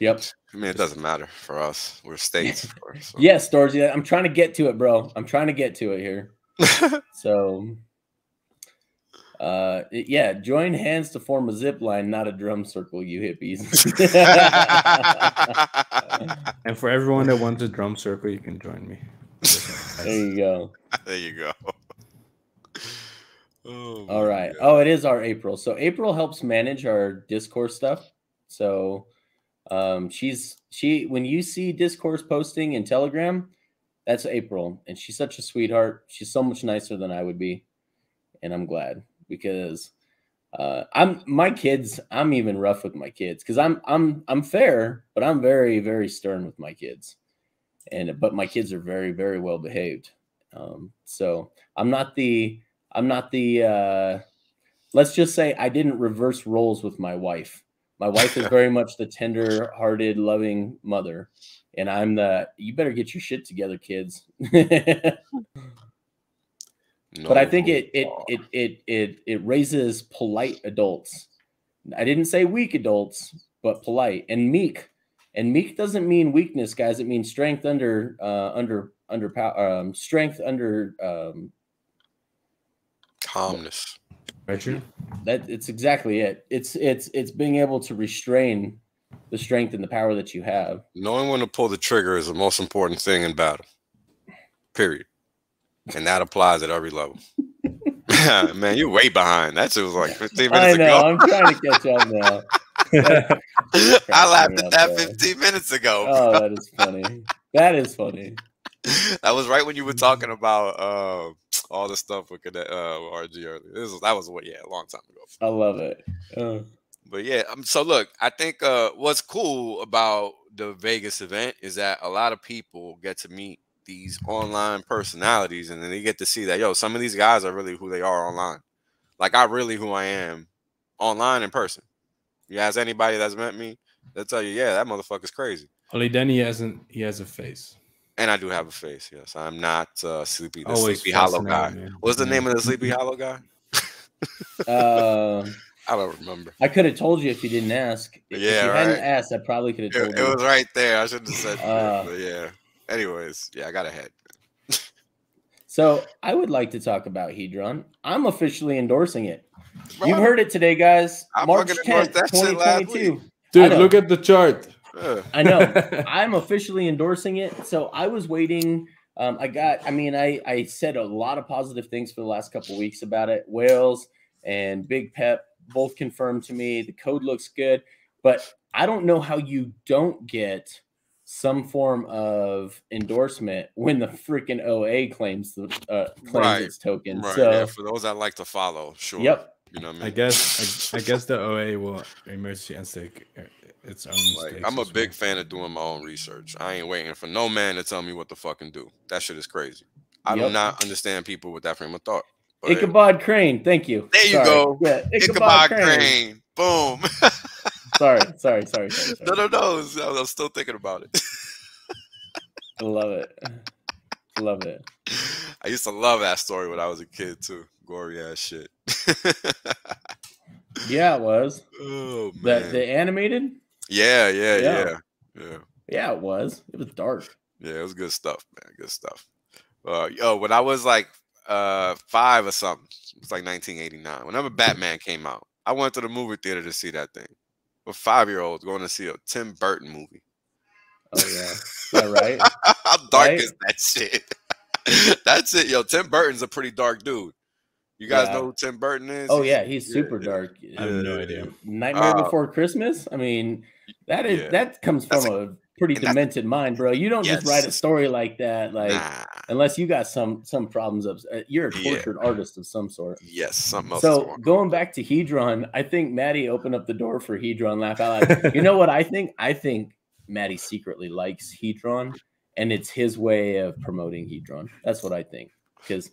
Yep. I mean, it doesn't matter for us. We're states. Of course, so. Yes, Dorsey. I'm trying to get to it, bro. I'm trying to get to it here. So, yeah, join hands to form a zip line, not a drum circle, you hippies. And for everyone that wants a drum circle, you can join me. There you go. There you go. Oh, all right. God. Oh, it is our April. So April helps manage our Discourse stuff. So she when you see Discourse posting in Telegram, that's April. And she's such a sweetheart. She's so much nicer than I would be. And I'm glad, because I'm even rough with my kids, because I'm fair, but I'm very, very stern with my kids. But my kids are very, very well behaved. So I'm not the let's just say I didn't reverse roles with my wife. My wife is very much the tender hearted, loving mother. And I'm the, you better get your shit together, kids. No. But I think it raises polite adults. I didn't say weak adults, but polite and meek. And meek doesn't mean weakness, guys. It means strength under calmness. Right, true. That it's exactly it. It's being able to restrain the strength and the power that you have. Knowing when to pull the trigger is the most important thing in battle. Period. And that applies at every level. Man, you're way behind. That shit was like 15 minutes ago. I know. I'm trying to catch up now. I laughed at that 15 minutes ago. Bro. Oh, that is funny. That is funny. That was right when you were talking about all the stuff with RG earlier. That was a long time ago. I love it. But yeah, so look, I think what's cool about the Vegas event is that a lot of people get to meet these online personalities, and then they get to see that, yo, some of these guys are really who they are online. Like I'm really who I am online in person. You ask anybody that's met me, they'll tell you, yeah, that motherfucker's crazy. Only then he has a face. And I do have a face, yes. I'm not Sleepy Hollow guy. Man. What's the name of the Sleepy Hollow guy? I don't remember. I could have told you if you didn't ask. If you hadn't asked, I probably could have told you. It was right there. I should have said that, but yeah. Anyways, yeah, I got a head. So I would like to talk about Hedron. I'm officially endorsing it. Bro, you've heard it today, guys. March 10th, 2022. Dude, look at the chart. I know. I'm officially endorsing it. So I was waiting. I said a lot of positive things for the last couple of weeks about it. Wales and Big Pep both confirmed to me the code looks good, but I don't know how you don't get some form of endorsement when the freaking OA claims the its token. Right. So yeah, for those that like to follow, sure. Yep. You know what I mean? I guess the OA will emerge and take its own. Like, I'm a big fan of doing my own research. I ain't waiting for no man to tell me what to fucking do. That shit is crazy. I do not understand people with that frame of thought. But Ichabod Crane, thank you. There you go. Yeah, Ichabod Crane. Boom. Sorry. No. I'm still thinking about it. I love it. Love it. I used to love that story when I was a kid too. Gory ass shit. Yeah, it was. Oh man. The animated? Yeah. Yeah, it was. It was dark. Yeah, it was good stuff, man. Good stuff. When I was like 5 or something, it was like 1989. Whenever Batman came out, I went to the movie theater to see that thing. With 5-year-olds going to see a Tim Burton movie. Oh yeah, right. How dark is that shit? That's it, yo. Tim Burton's a pretty dark dude. You guys know who Tim Burton is? Oh yeah, he's super dark. I have no idea. Nightmare Before Christmas. I mean, that comes from a pretty demented mind, bro. You don't just write a story like that, unless you got some problems. You're a tortured artist of some sort. Yes, something else. So going back to Hedron, I think Maddie opened up the door for Hedron. Laugh out loud. You know what I think? I think Maddie secretly likes Hedron, and it's his way of promoting Hedron. That's what I think, because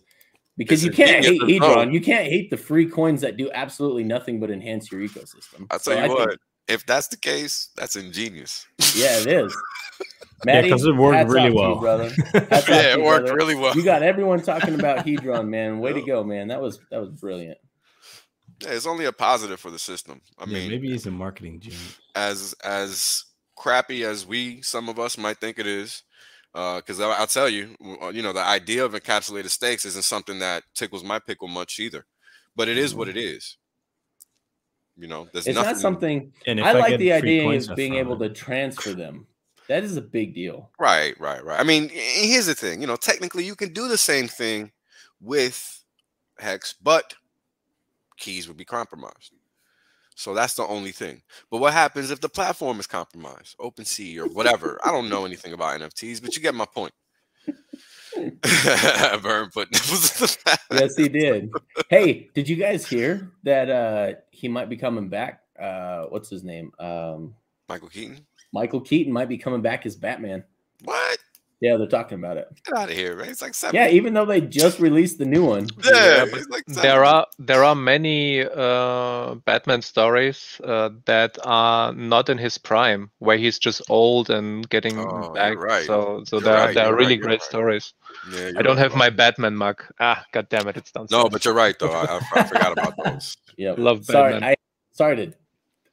you can't hate Hedron. You can't hate the free coins that do absolutely nothing but enhance your ecosystem. I'll tell you what. If that's the case, that's ingenious. Yeah, it is. Maddie, because it worked really well. It worked really well. You got everyone talking about Hedron, man. Way to go, man. That was brilliant. Yeah, it's only a positive for the system. I mean, maybe he's a marketing genius. As crappy as some of us might think it is, because I'll tell you, the idea of encapsulated stakes isn't something that tickles my pickle much either. But it is what it is. It's nothing. Not something. And I like the idea of being able to transfer them. That is a big deal. Right. I mean, here's the thing. Technically, you can do the same thing with Hex, but keys would be compromised. So that's the only thing. But what happens if the platform is compromised? OpenSea or whatever. I don't know anything about NFTs, but you get my point. Burn put nipples. Yes, he did. Hey, did you guys hear that he might be coming back? What's his name? Michael Keaton. Michael Keaton might be coming back as Batman. What? Yeah, they're talking about it. Get out of here, right? It's like 7. Yeah, even though they just released the new one. Yeah, it's like 7. There are many Batman stories that are not in his prime, where he's just old and getting back. Right. So there are really great stories. Yeah, I don't have my Batman mug. Ah, god damn it, it's done. No, but you're right though. I forgot about those. Yeah, love Batman. Sorry, I started.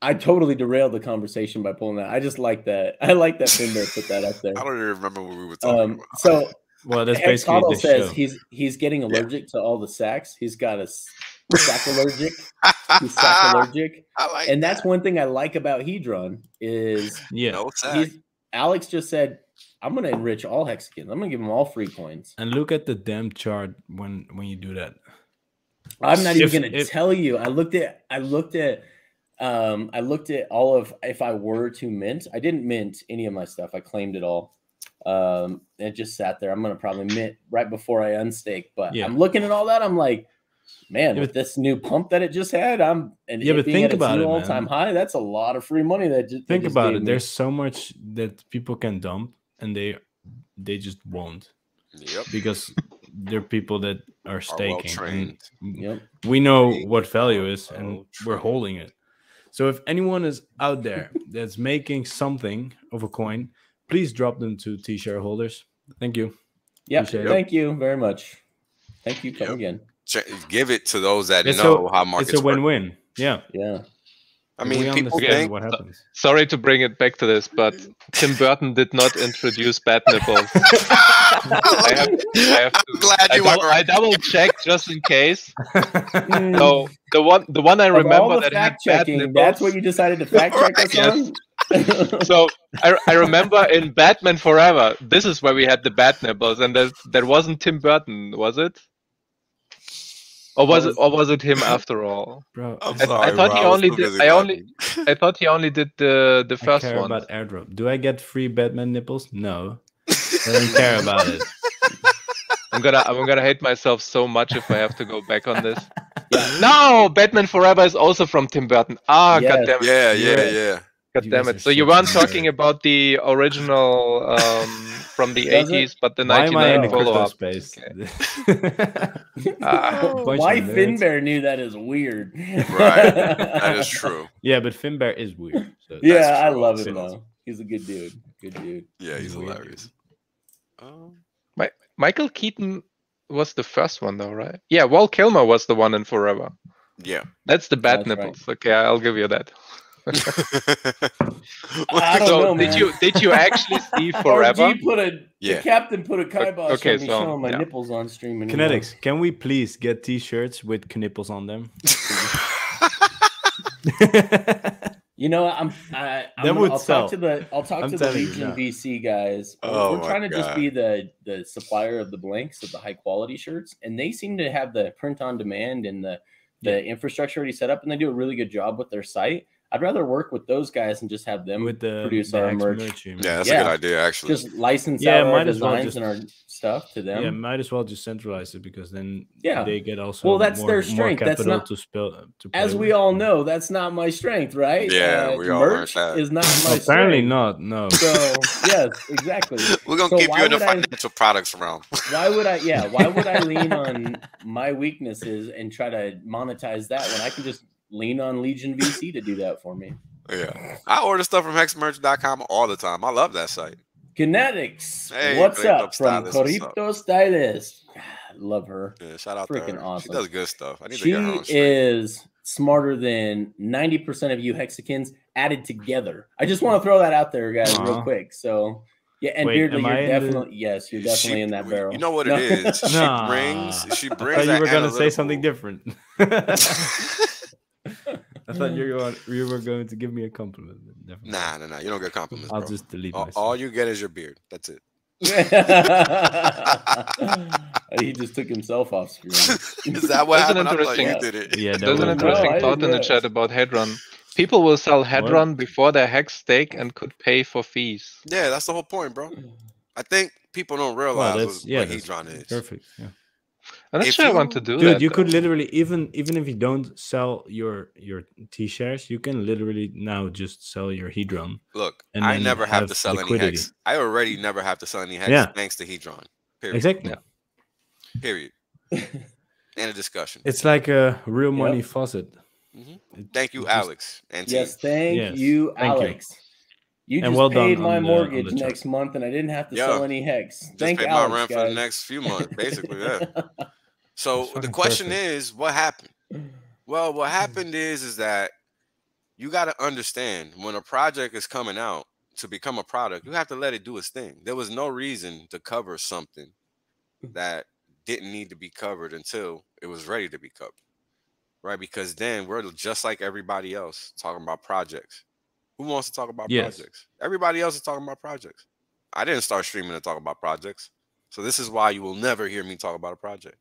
I totally derailed the conversation by pulling that. I just like that. I like that Finbar put that up there. I don't even remember what we were talking about. So, well, that's basically the show. He's getting allergic to all the sacks. He's got a sackallergic. He's sackallergic. I like and that's one thing I like about Hedron is Alex just said, I'm gonna enrich all Hexicans. I'm gonna give them all free coins. And look at the damn chart when you do that. I'm not even gonna tell you. I looked at all of, if I were to mint, I didn't mint any of my stuff. I claimed it all. It just sat there. I'm going to probably mint right before I unstake, but I'm looking at all that. I'm like, man, with this new pump that it just had, but think about it, all-time high. That's a lot of free money. Think about it. There's so much that people can dump and they just won't. Yep. Because they're people that are staking. We know what value is and we're holding it. So if anyone is out there that's making something of a coin, please drop them to T shareholders. Thank you. Yeah, thank you very much. Thank you. Come again. Give it to those that know how markets work. It's a win-win. Yeah. Yeah. I mean, people think what happens. Sorry to bring it back to this, but Tim Burton did not introduce bat nipples. I'm glad you were right. I double-checked just in case. So the one I remember that had bat nipples. That's what you decided to fact-check us on? So I remember in Batman Forever, this is where we had the bat nipples, and that wasn't Tim Burton, was it? Or was it him after all? Bro, I thought he only did the first one. About airdrop. Do I get free Batman nipples? No. I don't care about it. I'm gonna hate myself so much if I have to go back on this. Yeah. No, Batman Forever is also from Tim Burton. Ah, yes. Goddammit. Yeah. Goddammit. So you weren't talking about the original from the 80s, but the 99 follow-up. Why Finbar knew that is weird. Right. That is true. Yeah, but Finbar is weird. So yeah, I love him though. He's a good dude. Yeah, he's hilarious. Michael Keaton was the first one though, right? Yeah, Val Kilmer was the one in Forever. Yeah. That's the bat nipples. Right. Okay, I'll give you that. Did you actually see Forever? The captain put a kibosh on me showing my nipples on stream. Anymore. Kinetics, can we please get T-shirts with knipples on them? I'll talk to the Legion VC guys. We're trying to just be the supplier of the blanks of the high quality shirts, and they seem to have the print on demand and the infrastructure already set up, and they do a really good job with their site. I'd rather work with those guys and just have them produce our merch. Yeah, that's a good idea, actually. Just license out our designs and our stuff to them. Yeah, might as well just centralize it because then they get also more capital to play with. As we all know, that's not my strength, right? Yeah, we all heard that. Is not my strength. Apparently not, no. So, yes, exactly. We're going to keep you in the financial products realm. Why would I lean on my weaknesses and try to monetize that when I can just lean on Legion VC to do that for me? Yeah, I order stuff from hexmerch.com all the time. I love that site. Kinetics, hey, what's up from Crypto Stylist? Love her. Yeah, shout out to her. Awesome. She does good stuff. I need to get her on. She is smarter than 90% of you Hexicans added together. I just want to throw that out there, guys, real quick. So, yeah, and Beardly, you're definitely, yes, you're definitely in that barrel. You know what it is? She brings. I thought you were going to say something different. I thought you were going to give me a compliment. Nah, nah, nah. You don't get compliments. I'll just delete myself. All you get is your beard. That's it. He just took himself off screen. Is that what happened? I thought you did it. Yeah, there's an interesting thought in the chat about Hedron. People will sell Hedron before their Hex stake and could pay for fees. Yeah, that's the whole point, bro. I think people don't realize what Hedron is. Perfect. Yeah. I'm not sure I want to do that. Dude, you could literally, even if you don't sell your T-shares, you can literally now just sell your Hedron. Look, I never have to sell any Hex. I already never have to sell any Hex thanks to Hedron. Period. Exactly. Yeah. Period. And a discussion. It's like a real money faucet. Mm-hmm. Thank you, Alex. And yes, thank you, Alex. You just paid my mortgage next month, and I didn't have to sell any Hex. Just Thank paid Alex, my rent guys. For the next few months, basically. So the question is, what happened? Well, what happened is that you got to understand when a project is coming out to become a product, you have to let it do its thing. There was no reason to cover something that didn't need to be covered until it was ready to be covered, right? Because then we're just like everybody else talking about projects. Who wants to talk about projects? Everybody else is talking about projects. I didn't start streaming to talk about projects. So this is why you will never hear me talk about a project.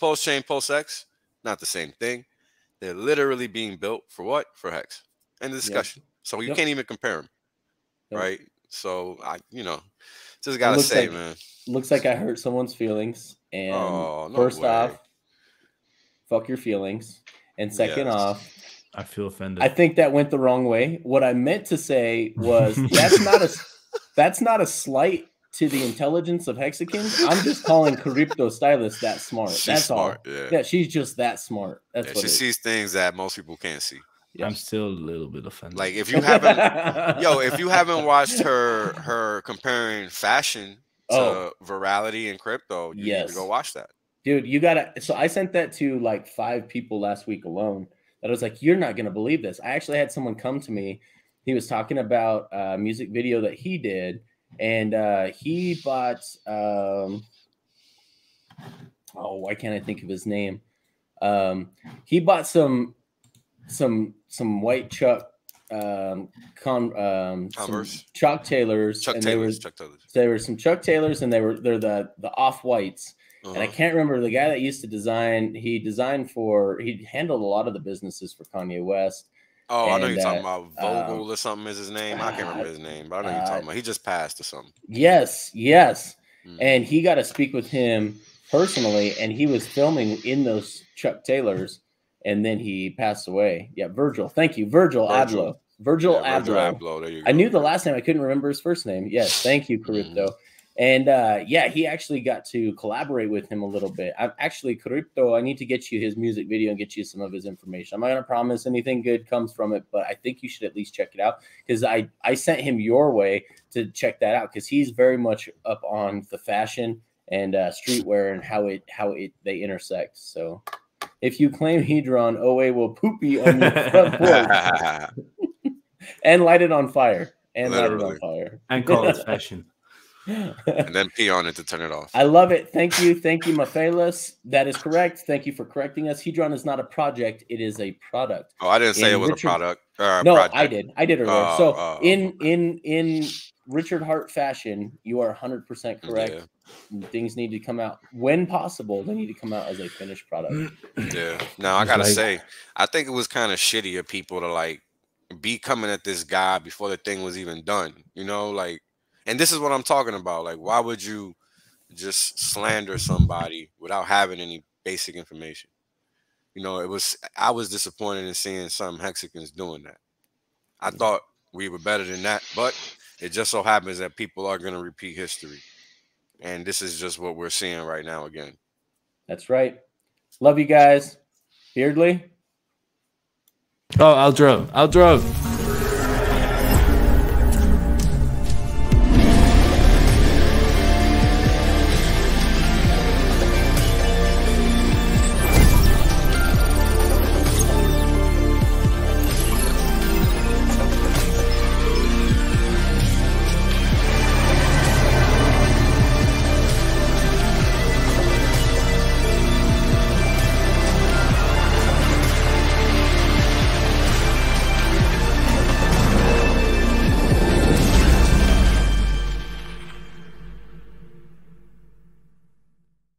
PulseChain, PulseX, not the same thing. They're literally being built for what? For Hex. End of discussion. So you can't even compare them, right? So, you know, just got to say, like, man. Looks like I hurt someone's feelings. And first off, fuck your feelings. And second off, I feel offended. I think that went the wrong way. What I meant to say was that's not a slight to the intelligence of Hexicans. I'm just calling Crypto Stylist that smart. That's all. Yeah. She's just that smart. That's what she sees things that most people can't see. Yeah, I'm still a little bit offended. Like if you haven't, if you haven't watched her comparing fashion to virality and crypto, you need to go watch that. Dude, you gotta. So I sent that to like 5 people last week alone. That I was like, you're not going to believe this. I actually had someone come to me. He was talking about a music video that he did, and he bought, why can't I think of his name? He bought some white Chuck Chuck Taylors, and they're the off whites. And I can't remember the guy that used to design. He handled a lot of the businesses for Kanye West. Oh, and I know you're talking about Vogel or something is his name. I can't remember his name, but I know you're talking about. He just passed or something. Yes, yes. And he got to speak with him personally, and he was filming in those Chuck Taylors, and then he passed away. Yeah, Virgil. Thank you, Virgil Abloh. Virgil Abloh. There you go. I knew the last name. I couldn't remember his first name. Yes, thank you, Crypto. And yeah, he actually got to collaborate with him a little bit. I'm actually Crypto. I need to get you his music video and get you some of his information. I'm not gonna promise anything good comes from it, but I think you should at least check it out because I sent him your way to check that out because he's very much up on the fashion and streetwear and how they intersect. So if you claim Hedron, OA will poopy on your front porch and light it on fire and light it on fire and call it fashion. And then pee on it to turn it off. I love it. Thank you, Mephalos. That is correct. Thank you for correcting us. Hedron is not a project; it is a product. Oh, I didn't say it was a product. No, project. I did. I did it wrong. So in Richard Heart fashion, you are 100% correct. Yeah. Things need to come out when possible. They need to come out as a finished product. Yeah. Now I gotta say, I think it was kind of shitty of people to like be coming at this guy before the thing was even done. You know, like. And this is what I'm talking about. Like, why would you just slander somebody without having any basic information? You know, I was disappointed in seeing some Hexicans doing that. I thought we were better than that, but it just so happens that people are going to repeat history. And this is just what we're seeing right now again. That's right. Love you guys. Beardly? Oh, I'll draw.